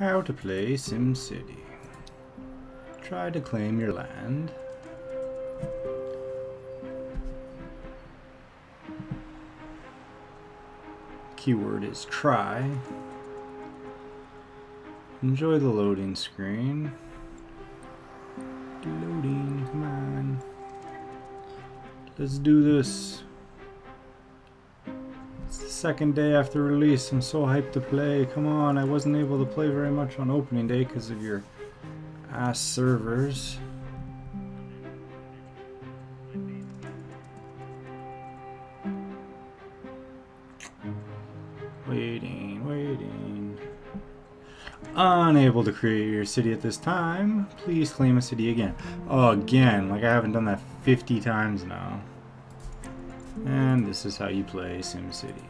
How to play SimCity. Try to claim your land. Keyword is try. Enjoy the loading screen. Loading, come on. Let's do this. It's the second day after release. I'm so hyped to play. Come on, I wasn't able to play very much on opening day because of your ass servers. Waiting. Unable to create your city at this time. Please claim a city again. Oh, again. Like, I haven't done that 50 times now. And this is how you play SimCity.